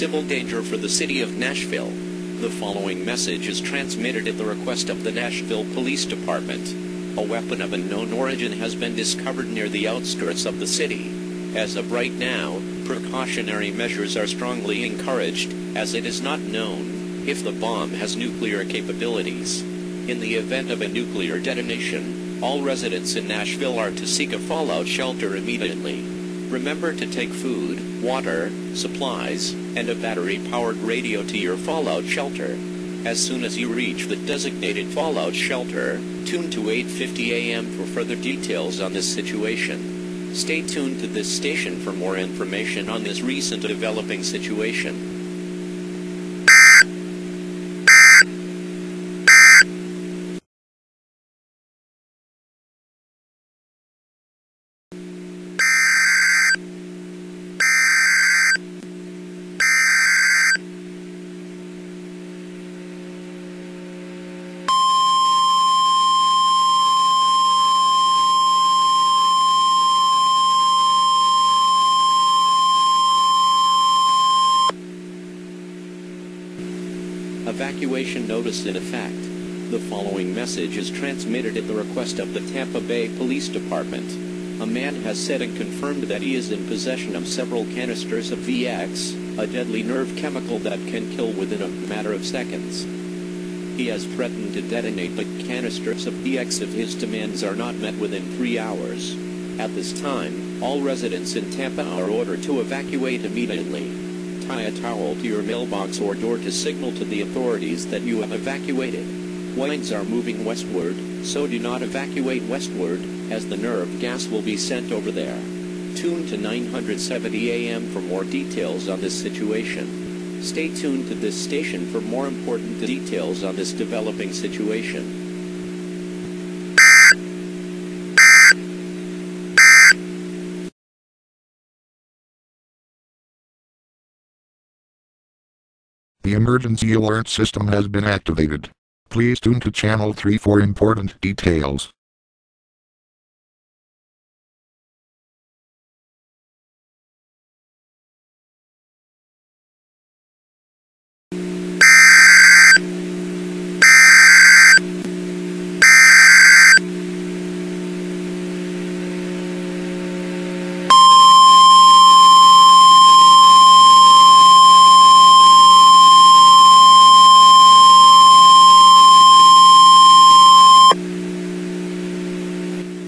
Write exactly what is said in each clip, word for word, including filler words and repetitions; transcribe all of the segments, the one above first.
civil danger for the city of Nashville. The following message is transmitted at the request of the Nashville Police Department. A weapon of unknown origin has been discovered near the outskirts of the city. As of right now, precautionary measures are strongly encouraged, as it is not known if the bomb has nuclear capabilities. In the event of a nuclear detonation, all residents in Nashville are to seek a fallout shelter immediately. Remember to take food, water, supplies, and a battery-powered radio to your fallout shelter. As soon as you reach the designated fallout shelter, tune to eight fifty a m for further details on this situation. Stay tuned to this station for more information on this recent developing situation. Evacuation notice in effect. The following message is transmitted at the request of the Tampa Bay Police Department. A man has said and confirmed that he is in possession of several canisters of V X, a deadly nerve chemical that can kill within a matter of seconds. He has threatened to detonate the canisters of V X if his demands are not met within three hours. At this time, all residents in Tampa are ordered to evacuate immediately. Tie a towel to your mailbox or door to signal to the authorities that you have evacuated. Winds are moving westward, so do not evacuate westward, as the nerve gas will be sent over there. Tune to nine seventy a m for more details on this situation. Stay tuned to this station for more important details on this developing situation. The emergency alert system has been activated. Please tune to channel three for important details.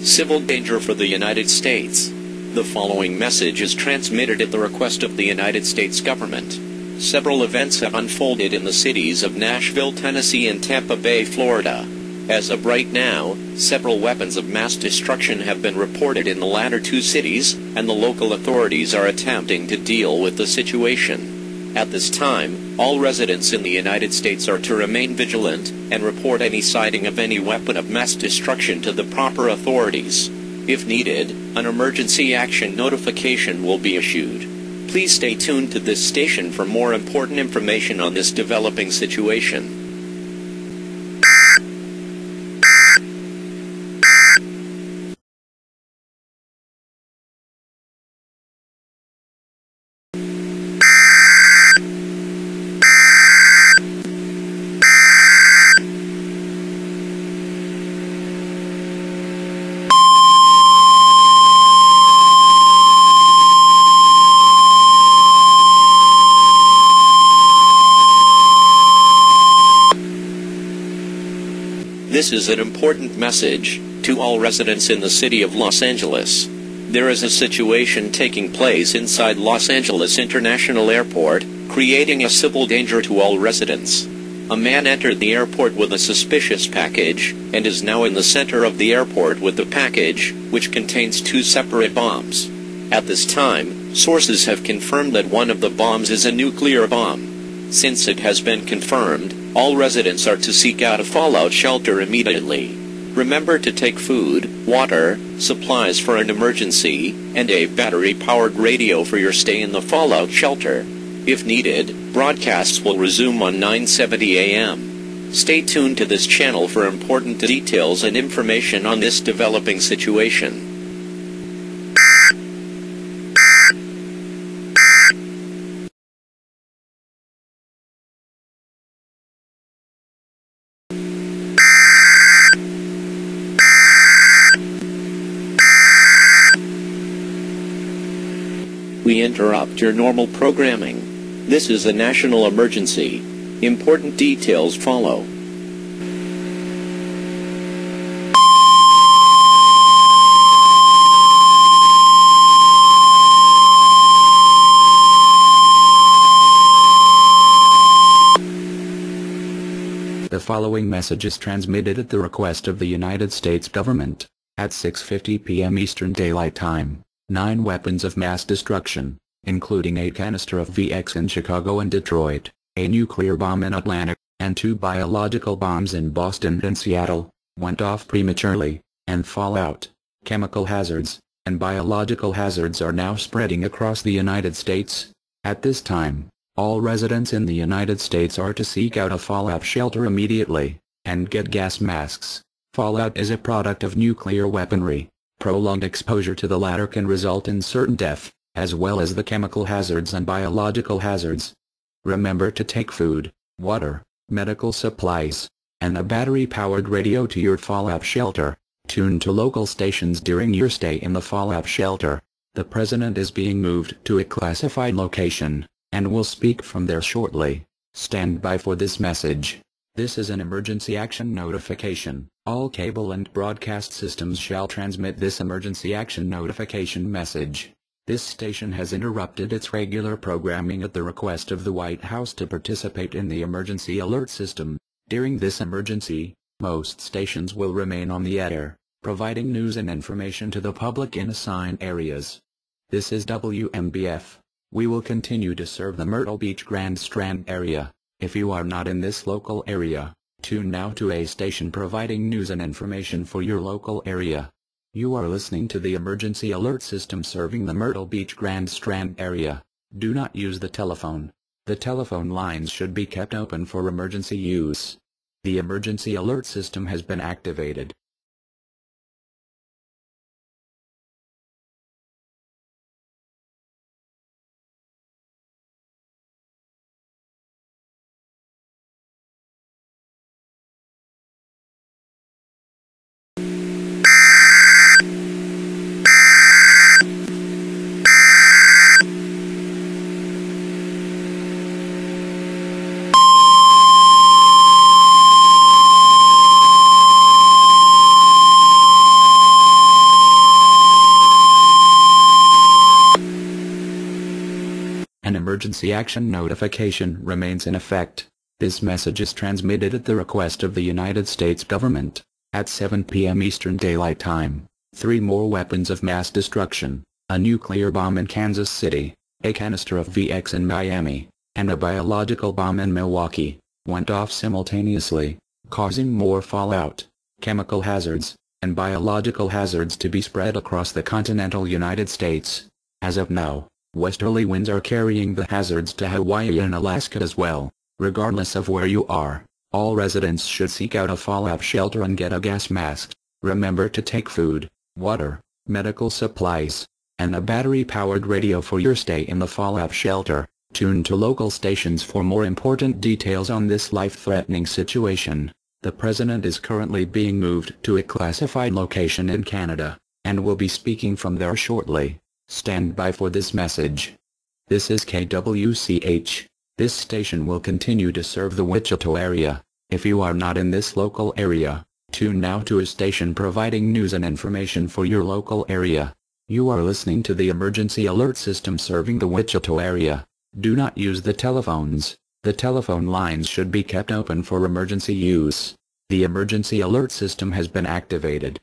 Civil danger for the United States. The following message is transmitted at the request of the United States government. Several events have unfolded in the cities of Nashville, Tennessee and Tampa Bay, Florida. As of right now, several weapons of mass destruction have been reported in the latter two cities, and the local authorities are attempting to deal with the situation. At this time, all residents in the United States are to remain vigilant and report any sighting of any weapon of mass destruction to the proper authorities. If needed, an emergency action notification will be issued. Please stay tuned to this station for more important information on this developing situation. This is an important message to all residents in the city of Los Angeles. There is a situation taking place inside Los Angeles International Airport, creating a civil danger to all residents. A man entered the airport with a suspicious package, and is now in the center of the airport with the package, which contains two separate bombs. At this time, sources have confirmed that one of the bombs is a nuclear bomb. Since it has been confirmed, all residents are to seek out a fallout shelter immediately. Remember to take food, water, supplies for an emergency, and a battery-powered radio for your stay in the fallout shelter. If needed, broadcasts will resume on nine seventy a m Stay tuned to this channel for important details and information on this developing situation. We interrupt your normal programming. This is a national emergency. Important details follow. The following message is transmitted at the request of the United States government, at six fifty p m Eastern Daylight Time. Nine weapons of mass destruction, including a canister of V X in Chicago and Detroit, a nuclear bomb in Atlanta, and two biological bombs in Boston and Seattle, went off prematurely, and fallout, chemical hazards, and biological hazards are now spreading across the United States. At this time, all residents in the United States are to seek out a fallout shelter immediately, and get gas masks. Fallout is a product of nuclear weaponry. Prolonged exposure to the latter can result in certain death, as well as the chemical hazards and biological hazards. Remember to take food, water, medical supplies, and a battery-powered radio to your fallout shelter. Tune to local stations during your stay in the fallout shelter. The president is being moved to a classified location, and will speak from there shortly. Stand by for this message. This is an emergency action notification. All cable and broadcast systems shall transmit this emergency action notification message. This station has interrupted its regular programming at the request of the White House to participate in the emergency alert system. During this emergency, most stations will remain on the air, providing news and information to the public in assigned areas. This is W M B F. We will continue to serve the Myrtle Beach Grand Strand area. If you are not in this local area, tune now to a station providing news and information for your local area. You are listening to the emergency alert system serving the Myrtle Beach Grand Strand area. Do not use the telephone. The telephone lines should be kept open for emergency use. The emergency alert system has been activated. An emergency action notification remains in effect. This message is transmitted at the request of the United States government, at seven p m Eastern Daylight Time. Three more weapons of mass destruction, a nuclear bomb in Kansas City, a canister of V X in Miami, and a biological bomb in Milwaukee, went off simultaneously, causing more fallout, chemical hazards, and biological hazards to be spread across the continental United States. As of now, westerly winds are carrying the hazards to Hawaii and Alaska as well. Regardless of where you are, all residents should seek out a fallout shelter and get a gas mask. Remember to take food, water, medical supplies, and a battery-powered radio for your stay in the fallout shelter. Tune to local stations for more important details on this life-threatening situation. The president is currently being moved to a classified location in Canada, and will be speaking from there shortly. Stand by for this message. This is K W C H. This station will continue to serve the Wichita area. If you are not in this local area, tune now to a station providing news and information for your local area. You are listening to the emergency alert system serving the Wichita area. Do not use the telephones. The telephone lines should be kept open for emergency use. The emergency alert system has been activated.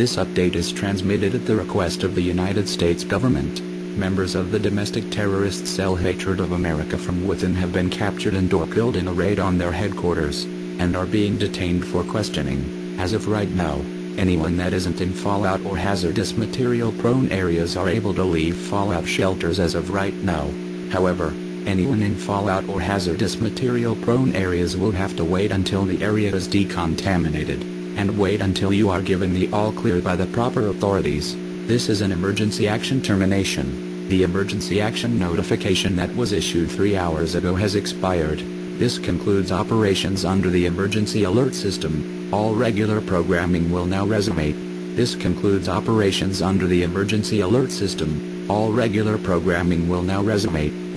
This update is transmitted at the request of the United States government. Members of the domestic terrorist cell Hatred of America from Within have been captured and or killed in a raid on their headquarters. and are being detained for questioning. As of right now, anyone that isn't in fallout or hazardous material prone areas are able to leave fallout shelters as of right now. However, anyone in fallout or hazardous material prone areas will have to wait until the area is decontaminated, and wait until you are given the all clear by the proper authorities. This is an emergency action termination. The emergency action notification that was issued three hours ago has expired. This concludes operations under the emergency alert system. All regular programming will now resume. This concludes operations under the emergency alert system. All regular programming will now resume.